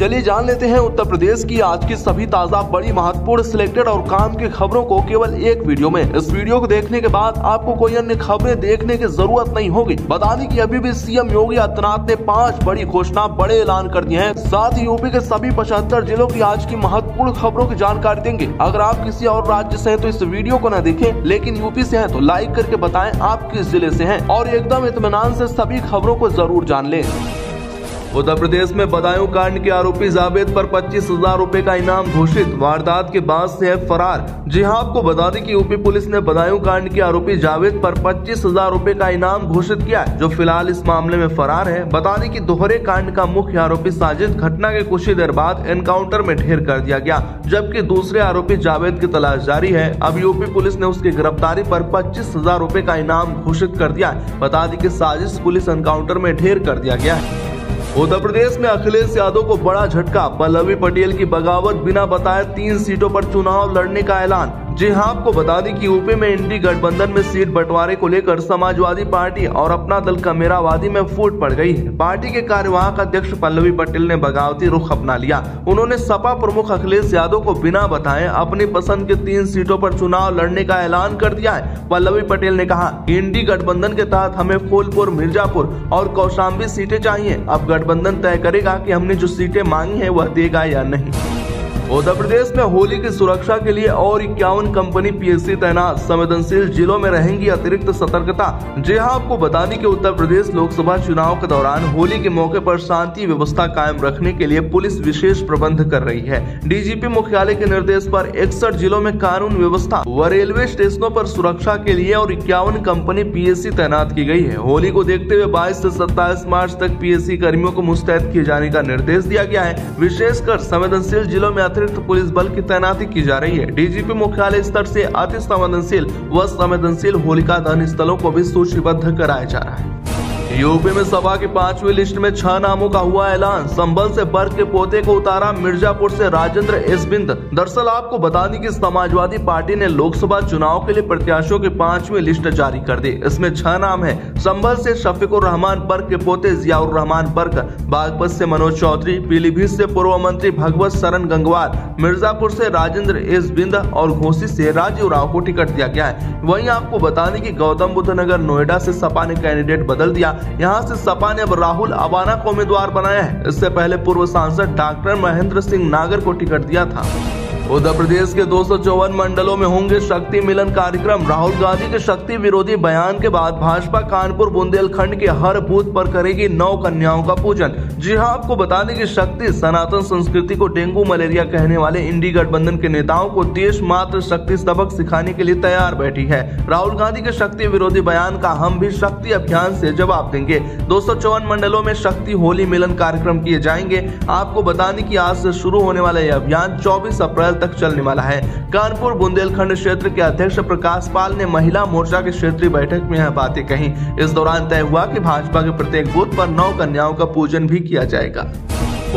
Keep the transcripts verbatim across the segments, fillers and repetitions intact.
चलिए जान लेते हैं उत्तर प्रदेश की आज की सभी ताजा बड़ी महत्वपूर्ण सिलेक्टेड और काम की खबरों को केवल एक वीडियो में। इस वीडियो को देखने के बाद आपको कोई अन्य खबरें देखने की जरूरत नहीं होगी। बता दें कि अभी भी सीएम योगी आदित्यनाथ ने पांच बड़ी घोषणा बड़े ऐलान कर दिए हैं। साथ ही यूपी के सभी पचहत्तर जिलों की आज की महत्वपूर्ण खबरों की जानकारी देंगे। अगर आप किसी और राज्य से हैं तो इस वीडियो को न देखें, लेकिन यूपी से हैं तो लाइक करके बताएं आप किस जिले से हैं और एकदम इत्मीनान से सभी खबरों को जरूर जान लें। उत्तर प्रदेश में बदायूं कांड के आरोपी जावेद पर पच्चीस हजार रूपए का इनाम घोषित, वारदात के बाद से है फरार। जी हां, आपको बता दें कि यूपी पुलिस ने बदायूं कांड के आरोपी जावेद पर पच्चीस हजार रूपए का इनाम घोषित किया है, जो फिलहाल इस मामले में फरार है। बता दें कि दोहरे कांड का मुख्य आरोपी साजिद घटना के कुछ ही देर बाद एनकाउंटर में ढेर कर दिया गया, जबकि दूसरे आरोपी जावेद की तलाश जारी है। अब यूपी पुलिस ने उसकी गिरफ्तारी पर पच्चीस हजार रूपए का इनाम घोषित कर दिया है। बता दें कि साजिश पुलिस एनकाउंटर में ढेर कर दिया गया है। उत्तर प्रदेश में अखिलेश यादव को बड़ा झटका, पल्लवी पटेल की बगावत बिना बताए तीन सीटों पर चुनाव लड़ने का ऐलान। जी हां, आपको बता दें कि यूपी में इंडी गठबंधन में सीट बंटवारे को लेकर समाजवादी पार्टी और अपना दल कमेरावादी में फूट पड़ गई है। पार्टी के कार्यवाहक अध्यक्ष पल्लवी पटेल ने बगावती रुख अपना लिया। उन्होंने सपा प्रमुख अखिलेश यादव को बिना बताए अपनी पसंद के तीन सीटों पर चुनाव लड़ने का ऐलान कर दिया है। पल्लवी पटेल ने कहा, इंडी गठबंधन के तहत हमें फोलपुर, मिर्जापुर और कौशाम्बी सीटें चाहिए। अब गठबंधन तय करेगा कि हमने जो सीटें मांगी है वह देगा या नहीं। उत्तर प्रदेश में होली की सुरक्षा के लिए और इक्यावन कंपनी पीएससी तैनात, संवेदनशील जिलों में रहेंगी अतिरिक्त सतर्कता। जी हां, आपको बता दें कि उत्तर प्रदेश लोकसभा चुनाव के दौरान होली के मौके पर शांति व्यवस्था कायम रखने के लिए पुलिस विशेष प्रबंध कर रही है। डीजीपी मुख्यालय के निर्देश पर इकसठ जिलों में कानून व्यवस्था व रेलवे स्टेशनों पर सुरक्षा के लिए और इक्यावन कंपनी पीएससी तैनात की गयी है। होली को देखते हुए बाईस से सत्ताईस मार्च तक पीएससी कर्मियों को मुस्तैद किए जाने का निर्देश दिया गया है। विशेषकर संवेदनशील जिलों में पुलिस बल की तैनाती की जा रही है। डीजीपी मुख्यालय स्तर से अति संवेदनशील व संवेदनशील होलिका दहन स्थलों को भी सूचीबद्ध कराया जा रहा है। यूपी में सपा की पांचवी लिस्ट में छह नामों का हुआ ऐलान, संभल से बर्ग के पोते को उतारा, मिर्जापुर से राजेंद्र एस बिंद। दरअसल आपको बता दें कि समाजवादी पार्टी ने लोकसभा चुनाव के लिए प्रत्याशियों की पांचवी लिस्ट जारी कर दी। इसमें छह नाम है। संभल से शफिकुर रहमान बर्ग के पोते जियाउर रहमान बर्ग, बागपत से मनोज चौधरी, पीलीभीत से पूर्व मंत्री भगवत सरन गंगवार, मिर्जापुर से राजेंद्र एस बिंद और घोसी से राजीव राय को टिकट दिया गया है। वहीं आपको बता दें कि गौतम बुद्ध नगर नोएडा से सपा ने कैंडिडेट बदल दिया। यहाँ से सपा ने अब राहुल अबाना को उम्मीदवार बनाया है। इससे पहले पूर्व सांसद डॉक्टर महेंद्र सिंह नागर को टिकट दिया था। उत्तर प्रदेश के दो सौ चौवन मंडलों में होंगे शक्ति मिलन कार्यक्रम। राहुल गांधी के शक्ति विरोधी बयान के बाद भाजपा कानपुर बुंदेलखंड के हर बूथ पर करेगी नौ कन्याओं का पूजन। जी हां, आपको बता दें कि शक्ति सनातन संस्कृति को डेंगू मलेरिया कहने वाले इंडी गठबंधन के नेताओं को देश मात्र शक्ति सबक सिखाने के लिए तैयार बैठी है। राहुल गांधी के शक्ति विरोधी बयान का हम भी शक्ति अभियान से जवाब देंगे। दो सौ चौवन मंडलों में शक्ति होली मिलन कार्यक्रम किए जाएंगे। आपको बता दें कि आज से शुरू होने वाला यह अभियान चौबीस अप्रैल तक चलने वाला है। कानपुर बुंदेलखंड क्षेत्र के अध्यक्ष प्रकाश पाल ने महिला मोर्चा के क्षेत्रीय बैठक में यह बातें कहीं। इस दौरान तय हुआ कि भाजपा के प्रत्येक बूथ पर नौ कन्याओं का पूजन भी किया जाएगा।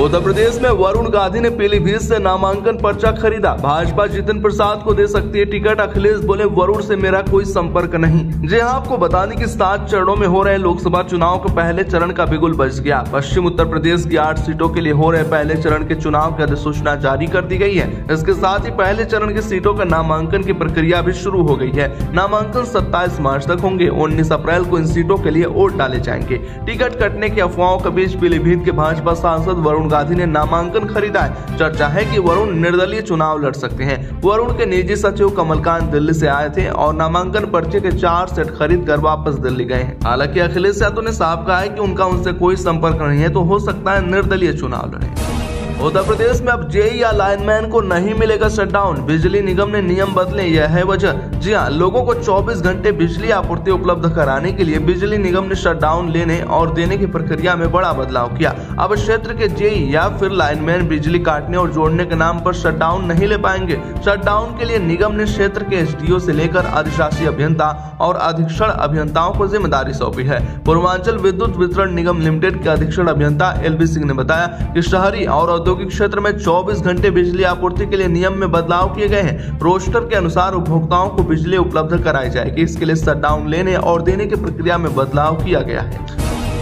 उत्तर प्रदेश में वरुण गांधी ने पीलीभीत से नामांकन पर्चा खरीदा, भाजपा जितिन प्रसाद को दे सकती है टिकट, अखिलेश बोले वरुण से मेरा कोई संपर्क नहीं। जी हां, आपको बता दें कि सात चरणों में हो रहे लोकसभा चुनाव के पहले चरण का बिगुल बज गया। पश्चिम उत्तर प्रदेश की आठ सीटों के लिए हो रहे पहले चरण के चुनाव की अधिसूचना जारी कर दी गयी है। इसके साथ ही पहले चरण की सीटों का नामांकन की प्रक्रिया भी शुरू हो गयी है। नामांकन सत्ताईस मार्च तक होंगे। उन्नीस अप्रैल को इन सीटों के लिए वोट डाले जाएंगे। टिकट कटने की अफवाहों के बीच पीलीभीत के भाजपा सांसद वरुण गांधी ने नामांकन खरीदा है। चर्चा है कि वरुण निर्दलीय चुनाव लड़ सकते हैं। वरुण के निजी सचिव कमलकांत दिल्ली से आए थे और नामांकन पर्चे के चार सेट खरीद कर वापस दिल्ली गए हैं। हालांकि अखिलेश यादव ने साफ कहा है कि उनका उनसे कोई संपर्क नहीं है, तो हो सकता है निर्दलीय चुनाव लड़े। उत्तर प्रदेश में अब जेई या लाइनमैन को नहीं मिलेगा शटडाउन, बिजली निगम ने नियम बदले, यह है वजह। जी हां, लोगों को चौबीस घंटे बिजली आपूर्ति उपलब्ध कराने के लिए बिजली निगम ने शटडाउन लेने और देने की प्रक्रिया में बड़ा बदलाव किया। अब क्षेत्र के जेई या फिर लाइनमैन बिजली काटने और जोड़ने के नाम पर शटडाउन नहीं ले पाएंगे। शटडाउन के लिए निगम ने क्षेत्र के एसडीओ से लेकर अधिशासी अभियंता और अधीक्षण अभियंताओं को जिम्मेदारी सौंपी है। पूर्वांचल विद्युत वितरण निगम लिमिटेड के अधीक्षण अभियंता एल बी सिंह ने बताया कि शहरी और औद्योगिक क्षेत्र में चौबीस घंटे बिजली आपूर्ति के लिए नियम में बदलाव किए गए हैं। रोस्टर के अनुसार उपभोक्ताओं को बिजली उपलब्ध कराई जाएगी। इसके लिए शटडाउन लेने और देने की प्रक्रिया में बदलाव किया गया है।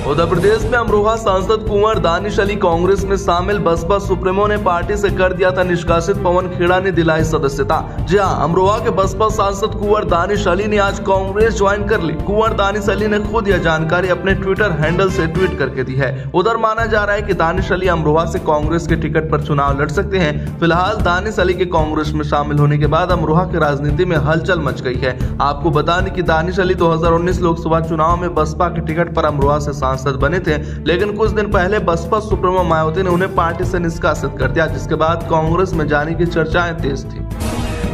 उत्तर प्रदेश में अमरोहा सांसद कुंवर दानिश अली कांग्रेस में शामिल। बसपा सुप्रीमो ने पार्टी से कर दिया था निष्कासित, पवन खेड़ा ने दिलाई सदस्यता। जी हां, अमरोहा के बसपा सांसद कुंवर दानिश अली ने आज कांग्रेस ज्वाइन कर ली। कुंवर दानिश अली ने खुद यह जानकारी अपने ट्विटर हैंडल से ट्वीट करके दी है। उधर माना जा रहा है कि दानिश अली अमरोहा से कांग्रेस के टिकट पर चुनाव लड़ सकते हैं। फिलहाल दानिश अली के कांग्रेस में शामिल होने के बाद अमरोहा की राजनीति में हलचल मच गई है। आपको बता दें कि दानिश अली दो हजार उन्नीस लोकसभा चुनाव में बसपा के टिकट पर अमरोहा से सांसद बने थे, लेकिन कुछ दिन पहले बसपा सुप्रीमो मायावती ने उन्हें पार्टी से निष्कासित कर दिया, जिसके बाद कांग्रेस में जाने की चर्चाएं तेज थी।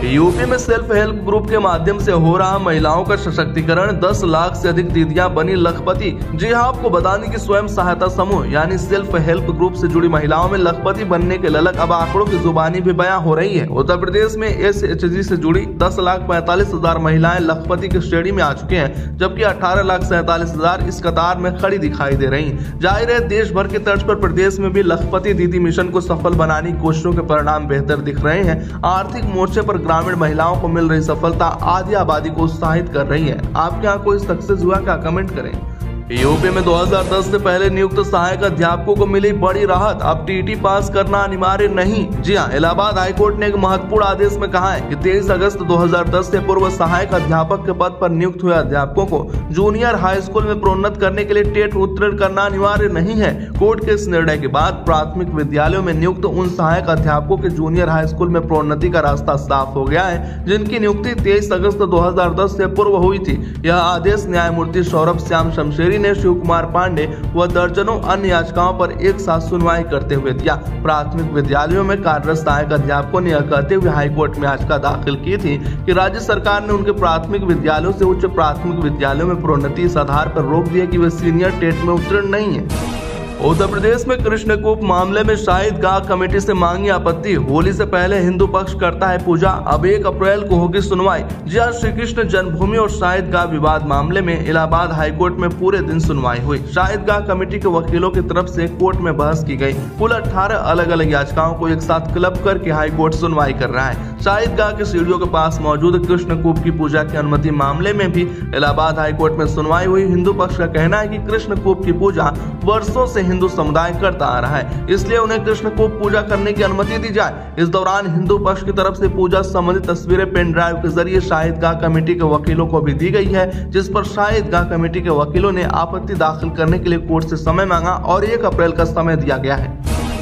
यूपी में सेल्फ हेल्प ग्रुप के माध्यम से हो रहा महिलाओं का सशक्तिकरण, दस लाख से अधिक दीदियां बनी लखपति। जी हां, आपको बता दें कि स्वयं सहायता समूह यानी सेल्फ हेल्प ग्रुप से जुड़ी महिलाओं में लखपति बनने के ललक अब आंकड़ों की जुबानी भी बयां हो रही है। उत्तर प्रदेश में एसएचजी से जुड़ी दस लाख पैंतालीस हजार महिलाएं लखपति की श्रेणी में आ चुके हैं, जबकि अठारह लाख सैतालीस हजार इस कतार में खड़ी दिखाई दे रही। जाहिर है देश भर की तर्ज पर प्रदेश में भी लखपति दीदी मिशन को सफल बनाने की कोशिशों के परिणाम बेहतर दिख रहे हैं। आर्थिक मोर्चे पर ग्रामीण महिलाओं को मिल रही सफलता आधी आबादी को उत्साहित कर रही है। आपके यहाँ कोई सक्सेस हुआ क्या? कमेंट करें। यूपी में दो हजार दस से पहले नियुक्त सहायक अध्यापकों को मिली बड़ी राहत, अब टीटी पास करना अनिवार्य नहीं। जी हां, इलाहाबाद हाईकोर्ट ने एक महत्वपूर्ण आदेश में कहा है कि तेईस अगस्त दो हजार दस से पूर्व सहायक अध्यापक के पद पर नियुक्त हुए अध्यापकों को जूनियर हाई स्कूल में प्रोन्नत करने के लिए टेट उत्तीर्ण करना अनिवार्य नहीं है। कोर्ट के इस निर्णय के बाद प्राथमिक विद्यालयों में नियुक्त उन सहायक अध्यापकों के जूनियर हाई स्कूल में प्रोन्नति का रास्ता साफ हो गया है, जिनकी नियुक्ति तेईस अगस्त दो हजार दस से पूर्व हुई थी। यह आदेश न्यायमूर्ति सौरभ श्याम शमशेरी ने शिव कुमार पांडे व दर्जनों अन्य याचिकाओं पर एक साथ सुनवाई करते हुए दिया। प्राथमिक विद्यालयों में कार्यरत सहायक अध्यापकों ने यह कहते हुए हाईकोर्ट में याचिका दाखिल की थी कि राज्य सरकार ने उनके प्राथमिक विद्यालयों से उच्च प्राथमिक विद्यालयों में प्रोन्नति इस आधार पर रोक दिया कि वे सीनियर टेट में उत्तीर्ण नहीं है। उत्तर प्रदेश में कृष्णकूप मामले में शाहिदगाह कमेटी से मांगी आपत्ति, होली से पहले हिंदू पक्ष करता है पूजा, अब एक अप्रैल को होगी सुनवाई। जी हां, श्री कृष्ण जन्मभूमि और शाहिदगाह विवाद मामले में इलाहाबाद हाईकोर्ट में पूरे दिन सुनवाई हुई। शाहिदगाह कमेटी के वकीलों की तरफ से कोर्ट में बहस की गई। कुल अठारह अलग अलग याचिकाओं को एक साथ क्लब करके हाईकोर्ट सुनवाई कर रहा है। शाहिदगाह की सीढ़ियों के पास मौजूद कृष्णकूप की पूजा की अनुमति मामले में भी इलाहाबाद हाईकोर्ट में सुनवाई हुई। हिंदू पक्ष का कहना है कि कृष्णकूप की पूजा वर्षों से हिंदू समुदाय करता आ रहा है, इसलिए उन्हें कृष्ण को पूजा करने की अनुमति दी जाए। इस दौरान हिंदू पक्ष की तरफ से पूजा संबंधित तस्वीरें पेन ड्राइव के जरिए शाहिदगाह कमेटी के वकीलों को भी दी गई है, जिस पर शाहिदगाह कमेटी के वकीलों ने आपत्ति दाखिल करने के लिए कोर्ट से समय मांगा और एक अप्रैल का समय दिया गया है।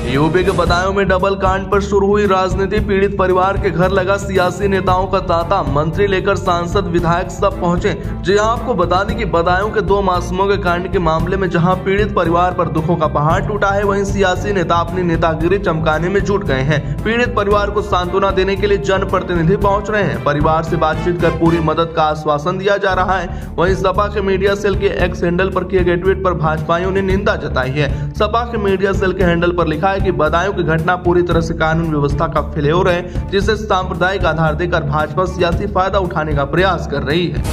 यूपी के बदायूं में डबल कांड पर शुरू हुई राजनीति, पीड़ित परिवार के घर लगा सियासी नेताओं का तांता, मंत्री लेकर सांसद विधायक सब पहुंचे। जी हां, आपको बता दें कि बदायूं के दो मासूमों के कांड के मामले में जहां पीड़ित परिवार पर दुखों का पहाड़ टूटा है, वहीं सियासी नेता अपनी नेतागिरी चमकाने में जुट गए हैं। पीड़ित परिवार को सांत्वना देने के लिए जनप्रतिनिधि पहुँच रहे हैं, परिवार से बातचीत कर पूरी मदद का आश्वासन दिया जा रहा है। वहीं सपा के मीडिया सेल के एक्स हैंडल पर किए गए ट्वीट पर भाजपाइयों ने निंदा जताई है। सपा के मीडिया सेल के हैंडल पर लिखा कि बदायूं की घटना पूरी तरह से कानून व्यवस्था का फ्लेवर है, जिसे सांप्रदायिक आधार देकर भाजपा सियासी फायदा उठाने का प्रयास कर रही है।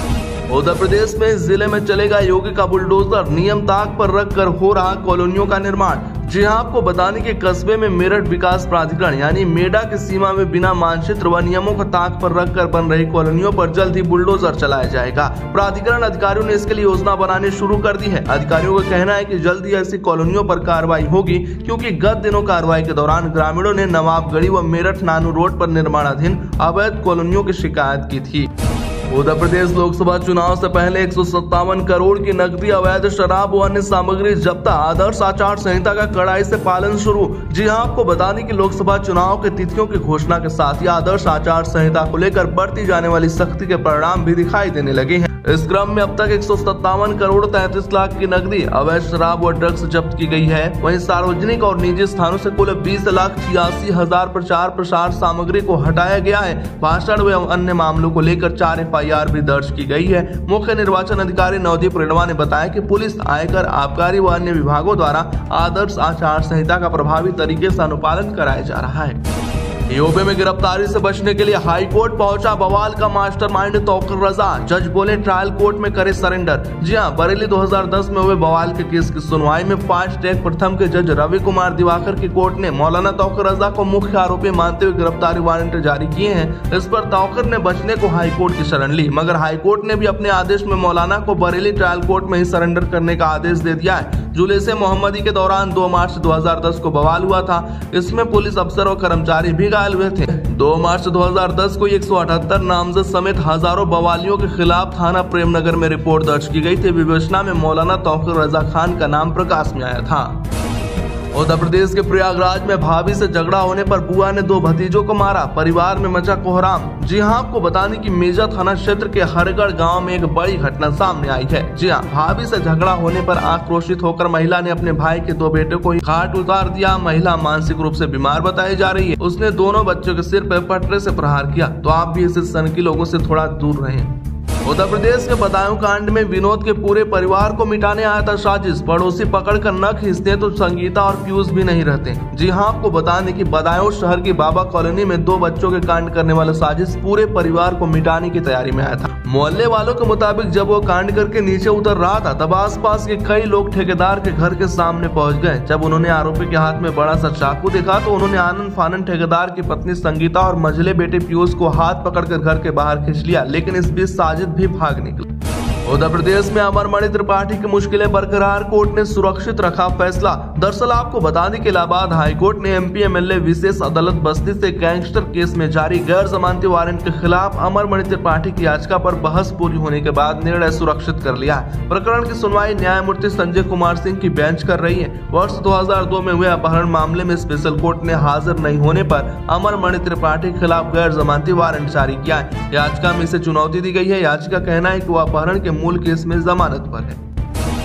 उत्तर प्रदेश में जिले में चलेगा योगी का बुलडोजर, नियम ताक पर रखकर हो रहा कॉलोनियों का निर्माण। जी हां, आपको बताने के कस्बे में मेरठ विकास प्राधिकरण यानी मेडा की सीमा में बिना मानचित्र व नियमों को ताक पर रखकर बन रही कॉलोनियों पर जल्द ही बुलडोजर चलाया जाएगा। प्राधिकरण अधिकारियों ने इसके लिए योजना बनानी शुरू कर दी है। अधिकारियों का कहना है कि जल्द ही ऐसी कॉलोनियों पर कार्रवाई होगी, क्योंकि गत दिनों कार्रवाई के दौरान ग्रामीणों ने नवाबगढ़ी व मेरठ नानू रोड पर निर्माणाधीन अवैध कॉलोनियों की शिकायत की थी। उत्तर प्रदेश लोकसभा चुनाव से पहले एक सौ सत्तावन करोड़ की नकदी, अवैध शराब व अन्य सामग्री जब्ता, आदर्श आचार संहिता का कड़ाई से पालन शुरू। जी हां, आपको बता दें कि लोकसभा चुनाव के तिथियों की घोषणा के साथ ही आदर्श आचार संहिता को लेकर बढ़ती जाने वाली सख्ती के परिणाम भी दिखाई देने लगे हैं। इस क्रम में अब तक एक सौ सत्तावन करोड़ तैंतीस लाख की नकदी, अवैध शराब व ड्रग्स जब्त की गई है। वहीं सार्वजनिक और निजी स्थानों से कुल बीस लाख छियासी हजार प्रचार प्रसार सामग्री को हटाया गया है। भाषण व अन्य मामलों को लेकर चार एफ आई आर भी दर्ज की गई है। मुख्य निर्वाचन अधिकारी नवदीप रेडवा ने बताया कि पुलिस, आयकर, आबकारी व अन्य विभागों द्वारा आदर्श आचार संहिता का प्रभावी तरीके से अनुपालन कराया जा रहा है। यूपी में गिरफ्तारी से बचने के लिए हाई कोर्ट पहुंचा बवाल का मास्टरमाइंड तौफीक रजा, जज बोले ट्रायल कोर्ट में करे सरेंडर। जी हां, बरेली दो हजार दस में हुए बवाल के केस की सुनवाई में फास्ट ट्रैक प्रथम के जज रवि कुमार दिवाकर की कोर्ट ने मौलाना तौफीक रजा को मुख्य आरोपी मानते हुए गिरफ्तारी वारंट जारी किए हैं। इस पर तौफीक ने बचने को हाईकोर्ट की शरण ली, मगर हाईकोर्ट ने भी अपने आदेश में मौलाना को बरेली ट्रायल कोर्ट में ही सरेंडर करने का आदेश दे दिया है। जुलूस मोहम्मदी के दौरान दो मार्च दो हज़ार दस को बवाल हुआ था। इसमें पुलिस अफसर और कर्मचारी भी घायल हुए थे। दो मार्च दो हज़ार दस को एक सौ अठहत्तर नामजद समेत हजारों बवालियों के खिलाफ थाना प्रेमनगर में रिपोर्ट दर्ज की गई थी। विवेचना में मौलाना तौफीक रजा खान का नाम प्रकाश में आया था। उत्तर प्रदेश के प्रयागराज में भाभी से झगड़ा होने पर बुआ ने दो भतीजों को मारा, परिवार में मचा कोहराम। जी हां, आपको बताने कि मेजा थाना क्षेत्र के हरगढ़ गांव में एक बड़ी घटना सामने आई है। जी हां, भाभी से झगड़ा होने पर आक्रोशित होकर महिला ने अपने भाई के दो बेटों को घाट उतार दिया। महिला मानसिक रूप से बीमार बताई जा रही है। उसने दोनों बच्चों के सिर पर पटरे से प्रहार किया। तो आप भी इस सन के लोगों से थोड़ा दूर रहें। उत्तर प्रदेश के बदायूं कांड में विनोद के पूरे परिवार को मिटाने आया था साजिश। पड़ोसी पकड़ कर न खींचते तो संगीता और पीयूष भी नहीं रहते। जी हां, आपको बता दें कि बदायूं शहर की बाबा कॉलोनी में दो बच्चों के कांड करने वाला साजिश पूरे परिवार को मिटाने की तैयारी में आया था। मोहल्ले वालों के मुताबिक जब वो कांड करके नीचे उतर रहा था तब आस पास के कई लोग ठेकेदार के घर के सामने पहुँच गए। जब उन्होंने आरोपी के हाथ में बड़ा सा चाकू देखा तो उन्होंने आनंद फानंद ठेकेदार की पत्नी संगीता और मझले बेटे पीयूष को हाथ पकड़ कर घर के बाहर खींच लिया, लेकिन इस बीच साजिश भी भाग निकला। उत्तर प्रदेश में अमर त्रिपाठी की मुश्किलें बरकरार, कोर्ट ने सुरक्षित रखा फैसला। दरअसल आपको बता दें कि इलाहाबाद हाईकोर्ट ने एमपी एमएलए विशेष अदालत बस्ती से गैंगस्टर केस में जारी गैर जमानती वारंट के खिलाफ अमर त्रिपाठी की याचिका पर बहस पूरी होने के बाद निर्णय सुरक्षित कर लिया। प्रकरण की सुनवाई न्यायमूर्ति संजय कुमार सिंह की बेंच कर रही है। वर्ष दो हज़ार दो में हुए अपहरण मामले में स्पेशल कोर्ट ने हाजिर नहीं होने पर अमर त्रिपाठी के खिलाफ गैर जमानती वारंट जारी किया है। याचिका में इसे चुनौती दी गई है। याचिका कहना है कि वह अपहरण के मूल केस में जमानत पर है।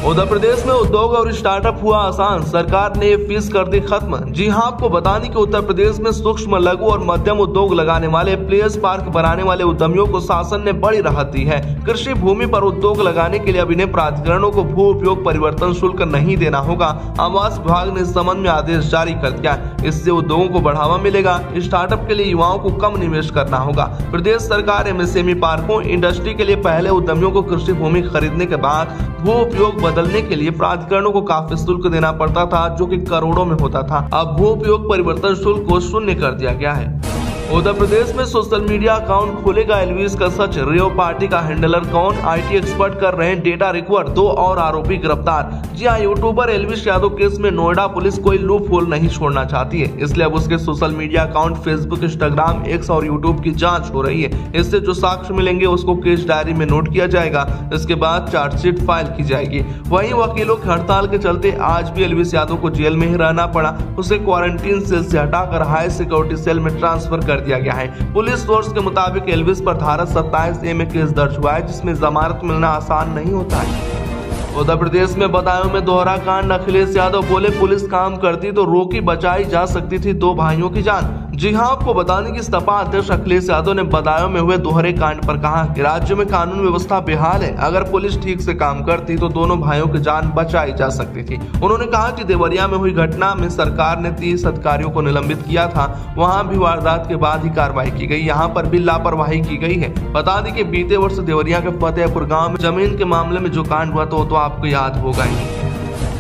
उत्तर प्रदेश में उद्योग और स्टार्टअप हुआ आसान, सरकार ने फीस कर दी खत्म। जी हां, आपको बताने कि उत्तर प्रदेश में सूक्ष्म लघु और मध्यम उद्योग लगाने वाले प्लेस पार्क बनाने वाले उद्यमियों को शासन ने बड़ी राहत दी है। कृषि भूमि पर उद्योग लगाने के लिए अब इन्हें प्राधिकरणों को भू उपयोग परिवर्तन शुल्क नहीं देना होगा। आवास विभाग ने इस संबंध में आदेश जारी कर दिया। इससे उद्योगों को बढ़ावा मिलेगा। स्टार्टअप के लिए युवाओं को कम निवेश करना होगा। प्रदेश सरकार एमएसएमई पार्कों इंडस्ट्री के लिए पहले उद्यमियों को कृषि भूमि खरीदने के बाद भू उपयोग बदलने के लिए प्राधिकरणों को काफी शुल्क देना पड़ता था, जो कि करोड़ों में होता था। अब भू उपयोग परिवर्तन शुल्क को शून्य कर दिया गया है। उत्तर प्रदेश में सोशल मीडिया अकाउंट खोलेगा एलवीस का सच, रियो पार्टी का हैंडलर कौन, आईटी एक्सपर्ट कर रहे हैं डेटा रिकवर, दो और आरोपी गिरफ्तार। जी हां, यूट्यूबर एलवीस यादव केस में नोएडा पुलिस कोई लूप होल नहीं छोड़ना चाहती है, इसलिए अब उसके social media account Facebook, Instagram, X और यूट्यूब की जाँच हो रही है। इससे जो साक्ष्य मिलेंगे उसको केस डायरी में नोट किया जाएगा। इसके बाद चार्जशीट फाइल की जाएगी। वही वकीलों की हड़ताल के चलते आज भी एलवीस यादव को जेल में ही रहना पड़ा। उसे क्वारंटीन सेल से हटाकर हाई सिक्योरिटी सेल में ट्रांसफर कर दिया गया है। पुलिस सोर्स के मुताबिक एलविस पर धारा सत्ताईस ए में केस दर्ज हुआ है, जिसमें जमानत मिलना आसान नहीं होता है। उत्तर प्रदेश में बदायूं में दोहरा कांड, अखिलेश यादव बोले पुलिस काम करती तो रोकी बचाई जा सकती थी दो भाइयों की जान। जी हां, आपको बता दें कि सपा अध्यक्ष अखिलेश यादव ने बदायूं में हुए दोहरे कांड पर कहा कि राज्य में कानून व्यवस्था बेहाल है, अगर पुलिस ठीक से काम करती तो दोनों भाइयों की जान बचाई जा सकती थी। उन्होंने कहा कि देवरिया में हुई घटना में सरकार ने तीस अधिकारियों को निलंबित किया था, वहाँ भी वारदात के बाद ही कार्रवाई की गयी, यहाँ पर भी लापरवाही की गयी है। बता दें कि बीते वर्ष देवरिया के फतेहपुर गाँव में जमीन के मामले में जो कांड हुआ तो आपको याद होगा ही।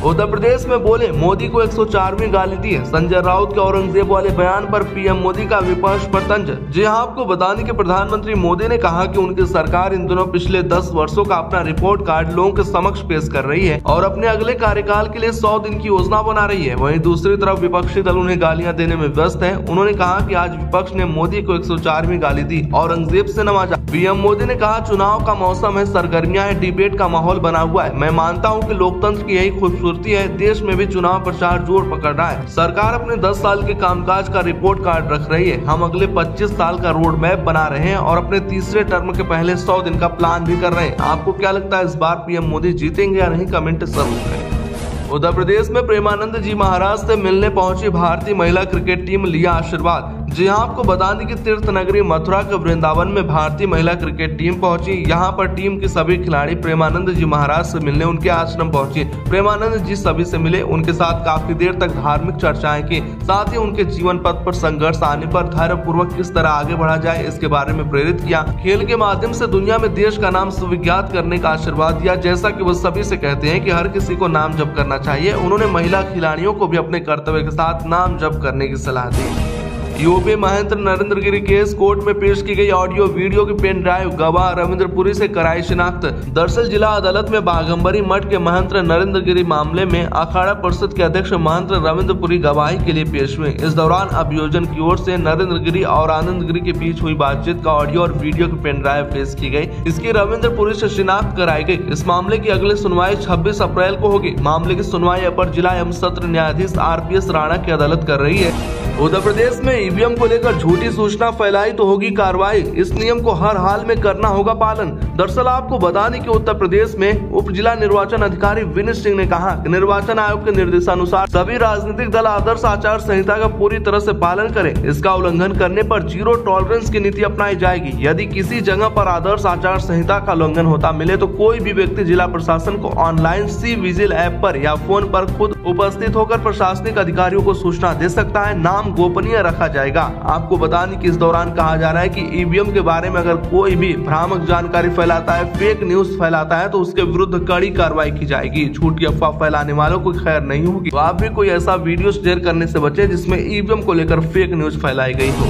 उत्तर प्रदेश में बोले मोदी को एक सौ चारवीं गाली दी है, संजय राउत के औरंगजेब वाले बयान पर पीएम मोदी का विपक्ष पर तंज। जी हां, आपको बताने कि प्रधानमंत्री मोदी ने कहा कि उनकी सरकार इन दिनों पिछले दस वर्षों का अपना रिपोर्ट कार्ड लोगों के समक्ष पेश कर रही है और अपने अगले कार्यकाल के लिए सौ दिन की योजना बना रही है। वहीं दूसरी तरफ विपक्षी दल उन्हें गालियाँ देने में व्यस्त है। उन्होंने कहा कि आज विपक्ष ने मोदी को एक सौ चारवीं गाली दी, औरंगजेब से नवाजा। पीएम मोदी ने कहा चुनाव का मौसम है, सरगर्मियाँ है, डिबेट का माहौल बना हुआ है। मैं मानता हूँ कि लोकतंत्र की यही खूबसूरती है। देश में भी चुनाव प्रचार जोर पकड़ रहा है। सरकार अपने दस साल के कामकाज का रिपोर्ट कार्ड रख रही है। हम अगले पच्चीस साल का रोड मैप बना रहे हैं और अपने तीसरे टर्म के पहले सौ दिन का प्लान भी कर रहे हैं। आपको क्या लगता है इस बार पीएम मोदी जीतेंगे या नहीं, कमेंट जरूर करें। उत्तर प्रदेश में प्रेमानंद जी महाराज से मिलने पहुंची भारतीय महिला क्रिकेट टीम, लिया आशीर्वाद। जी हां, आपको बता दें कि तीर्थ नगरी मथुरा के वृंदावन में भारतीय महिला क्रिकेट टीम पहुंची। यहां पर टीम के सभी खिलाड़ी प्रेमानंद जी महाराज से मिलने उनके आश्रम पहुंचे। प्रेमानंद जी सभी से मिले, उनके साथ काफी देर तक धार्मिक चर्चाएं की, साथ ही उनके जीवन पथ पर संघर्ष आने पर धैर्य पूर्वक किस तरह आगे बढ़ा जाए इसके बारे में प्रेरित किया। खेल के माध्यम से दुनिया में देश का नाम सुविख्यात करने का आशीर्वाद दिया। जैसा कि वो सभी से कहते हैं कि हर किसी को नाम जप करना चाहिए, उन्होंने महिला खिलाड़ियों को भी अपने कर्तव्य के साथ नाम जप करने की सलाह दी। यूपी महंत नरेंद्र गिरी केस कोर्ट में पेश की गई ऑडियो वीडियो की पेन ड्राइव, गवाह रविन्द्रपुरी से कराई शिनाख्त। दरअसल जिला अदालत में बागम्बरी मठ के महंत नरेंद्र गिरी मामले में अखाड़ा परिषद के अध्यक्ष महंत रविन्द्रपुरी गवाही के लिए पेश हुए। इस दौरान अभियोजन की ओर से नरेंद्र गिरी और आनंद गिरी के बीच हुई बातचीत का ऑडियो और वीडियो की पेन ड्राइव पेश की गयी। इसकी रविन्द्रपुरी से शिनाख्त कराई गयी। इस मामले की अगली सुनवाई छब्बीस अप्रैल को होगी। मामले की सुनवाई अपर जिला एवं सत्र न्यायाधीश आर पी एस राणा की अदालत कर रही है। उत्तर प्रदेश में ईवीएम को लेकर झूठी सूचना फैलाई तो होगी कार्रवाई, इस नियम को हर हाल में करना होगा पालन। दरअसल आपको बता दें कि उत्तर प्रदेश में उप जिला निर्वाचन अधिकारी विनीत सिंह ने कहा कि निर्वाचन आयोग के निर्देशानुसार सभी राजनीतिक दल आदर्श आचार संहिता का पूरी तरह से पालन करें। इसका उल्लंघन करने पर जीरो टॉलरेंस की नीति अपनाई जाएगी। यदि किसी जगह पर आदर्श आचार संहिता का उल्लंघन होता मिले तो कोई भी व्यक्ति जिला प्रशासन को ऑनलाइन सी विजिल ऐप पर या फोन पर खुद उपस्थित होकर प्रशासनिक अधिकारियों को सूचना दे सकता है। नाम गोपनीय रखा जाएगा। आपको बता दें कि इस दौरान कहा जा रहा है कि ईवीएम के बारे में अगर कोई भी भ्रामक जानकारी फैलाता है, फेक न्यूज फैलाता है तो उसके विरुद्ध कड़ी कार्रवाई की जाएगी। झूठ की अफवाह फैलाने वालों को खैर नहीं होगी। तो आप भी कोई ऐसा वीडियो शेयर करने से बचें जिसमें ईवीएम को लेकर फेक न्यूज फैलाई गई हो।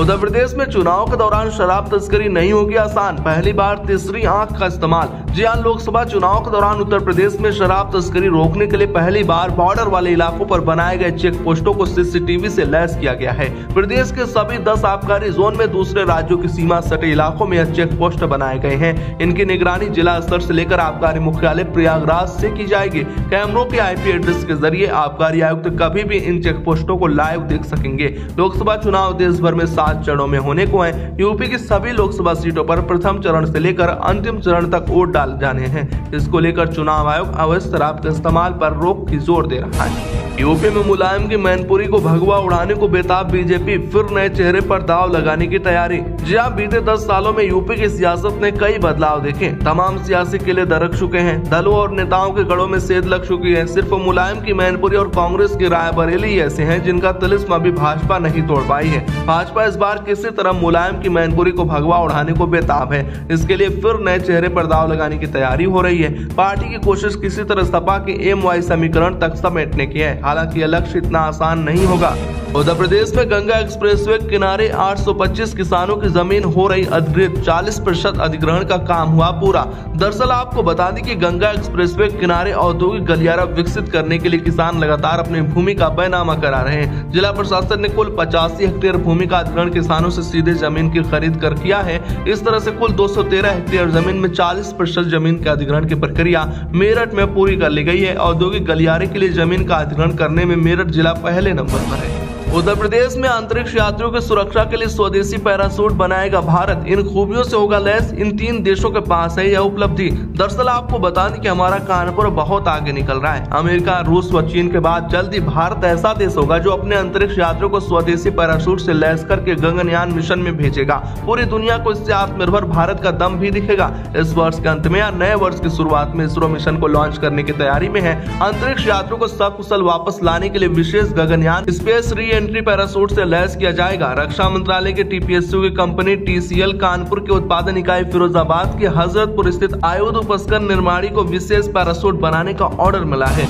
उत्तर प्रदेश में चुनाव के दौरान शराब तस्करी नहीं होगी आसान, पहली बार तीसरी आंख का इस्तेमाल। जी हां, लोकसभा चुनाव के दौरान उत्तर प्रदेश में शराब तस्करी रोकने के लिए पहली बार बॉर्डर वाले इलाकों पर बनाए गए चेक पोस्टों को सीसीटीवी से लैस किया गया है। प्रदेश के सभी दस आबकारी जोन में दूसरे राज्यों की सीमा सटे इलाकों में यह चेक पोस्ट बनाए गए हैं। इनकी निगरानी जिला स्तर से लेकर आबकारी मुख्यालय प्रयागराज से की जाएगी। कैमरों के आईपी एड्रेस के जरिए आबकारी आयुक्त कभी भी इन चेक पोस्टों को लाइव देख सकेंगे। लोकसभा चुनाव देश भर में सात चरणों में होने को है। यूपी की सभी लोकसभा सीटों पर प्रथम चरण से लेकर अंतिम चरण तक वोट डाले जाने हैं। इसको लेकर चुनाव आयोग अवैध शराब के इस्तेमाल पर रोक की जोर दे रहा है। यूपी में मुलायम की मैनपुरी को भगवा उड़ाने को बेताब बीजेपी, फिर नए चेहरे पर दाव लगाने की तैयारी। जी हां, बीते दस सालों में यूपी की सियासत ने कई बदलाव देखे। तमाम सियासी किले दरक चुके हैं, दलों और नेताओं के गढ़ों में सेध लग चुकी है। सिर्फ मुलायम की मैनपुरी और कांग्रेस की रायबरेली ऐसे हैं जिनका तिलिस्म अभी भाजपा नहीं तोड़ पाई है। भाजपा इस बार किसी तरह मुलायम की मैनपुरी को भगवा उड़ाने को बेताब है। इसके लिए फिर नए चेहरे पर दाव लगाने की तैयारी हो रही है। पार्टी की कोशिश किसी तरह सपा के एम वाई समीकरण तक समेटने की है। हालांकि यह लक्ष्य इतना आसान नहीं होगा। उत्तर प्रदेश में गंगा एक्सप्रेसवे किनारे आठ सौ पच्चीस किसानों की जमीन हो रही अधिकृत, चालीस प्रतिशत अधिग्रहण का काम हुआ पूरा। दरअसल आपको बता दें कि गंगा एक्सप्रेसवे किनारे औद्योगिक गलियारा विकसित करने के लिए किसान लगातार अपनी भूमि का बैनामा करा रहे हैं। जिला प्रशासन ने कुल पचासी हेक्टेयर भूमि का अधिग्रहण किसानों से सीधे जमीन की खरीद कर किया है। इस तरह से कुल दो सौ तेरह हेक्टेयर जमीन में चालीस प्रतिशत जमीन के अधिग्रहण की प्रक्रिया मेरठ में पूरी कर ली गयी है। औद्योगिक गलियारे के लिए जमीन का अधिग्रहण करने में मेरठ जिला पहले नंबर पर है। उत्तर प्रदेश में अंतरिक्ष यात्रियों की सुरक्षा के लिए स्वदेशी पैरासूट बनाएगा भारत, इन खूबियों से होगा लैस। इन तीन देशों के पास है यह उपलब्धि। दरअसल आपको बता दें कि हमारा कानपुर बहुत आगे निकल रहा है। अमेरिका, रूस व चीन के बाद जल्दी भारत ऐसा देश होगा जो अपने अंतरिक्ष यात्रियों को स्वदेशी पैरासूट से लैस करके गगनयान मिशन में भेजेगा। पूरी दुनिया को इससे आत्मनिर्भर भारत का दम भी दिखेगा। इस वर्ष के अंत में या नए वर्ष की शुरुआत में इसरो मिशन को लॉन्च करने की तैयारी में है। अंतरिक्ष यात्रियों को सकुशल वापस लाने के लिए विशेष Gaganyaan space re entry parachute से लैस किया जाएगा। रक्षा मंत्रालय के टीपीएसयू की कंपनी टीसीएल कानपुर के उत्पादन इकाई फिरोजाबाद के हजरतपुर स्थित आयुध उपस्करण निर्माणी को विशेष पैरासूट बनाने का ऑर्डर मिला है।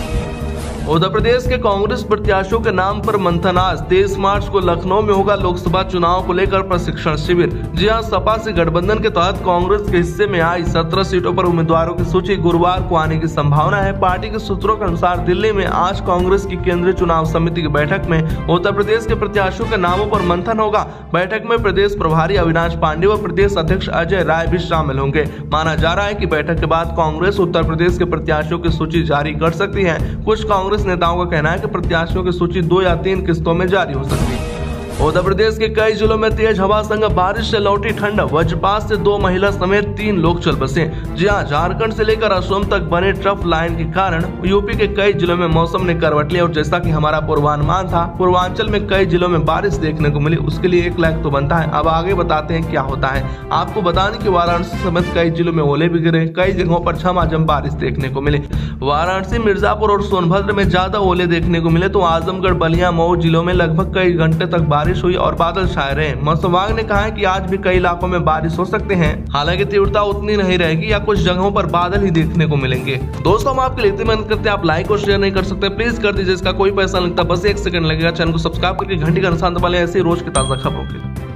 उत्तर प्रदेश के कांग्रेस प्रत्याशियों के नाम पर मंथन, आज तेईस मार्च को लखनऊ में होगा लोकसभा चुनाव को लेकर प्रशिक्षण शिविर। जी हां, सपा से गठबंधन के तहत कांग्रेस के हिस्से में आई सत्रह सीटों पर उम्मीदवारों की सूची गुरुवार को आने की संभावना है। पार्टी के सूत्रों के अनुसार दिल्ली में आज कांग्रेस की केंद्रीय चुनाव समिति की बैठक में उत्तर प्रदेश के प्रत्याशियों के नामों पर मंथन होगा। बैठक में प्रदेश प्रभारी अविनाश पांडे व प्रदेश अध्यक्ष अजय राय भी शामिल होंगे। माना जा रहा है कि बैठक के बाद कांग्रेस उत्तर प्रदेश के प्रत्याशियों की सूची जारी कर सकती है। कुछ कांग्रेस नेताओं का कहना है कि प्रत्याशियों की सूची दो या तीन किस्तों में जारी हो सकती है। उत्तर प्रदेश के कई जिलों में तेज हवा संग बारिश से लौटी ठंड, वज्रपात से दो महिला समेत तीन लोग चल बसे। जी हां, झारखंड से लेकर असम तक बने ट्रफ लाइन के कारण यूपी के कई जिलों में मौसम ने करवट लिया। और जैसा कि हमारा पूर्वानुमान था, पूर्वांचल में कई जिलों में बारिश देखने को मिली, उसके लिए एक लाइक तो बनता है। अब आगे बताते हैं क्या होता है। आपको बता दें कि वाराणसी समेत कई जिलों में ओले भी गिरे, कई जगहों पर झमाझम बारिश देखने को मिली। वाराणसी, मिर्जापुर और सोनभद्र में ज्यादा ओले देखने को मिले तो आजमगढ़, बलिया, मऊ जिलों में लगभग कई घंटे तक बारिश बारिश हुई और बादल छाए रहे। मौसम विभाग ने कहा है कि आज भी कई इलाकों में बारिश हो सकते हैं, हालांकि तीव्रता उतनी नहीं रहेगी या कुछ जगहों पर बादल ही देखने को मिलेंगे। दोस्तों हम आपके लिए इतनी मेहनत करते हैं, आप लाइक और शेयर नहीं कर सकते प्लीज कर दीजिए, इसका कोई पैसा लगता बस एक सेकंड लगेगा। चैनल को सब्सक्राइब करके घंटी का निशान दबा लें ऐसे रोज की ताजा खबरों के लिए।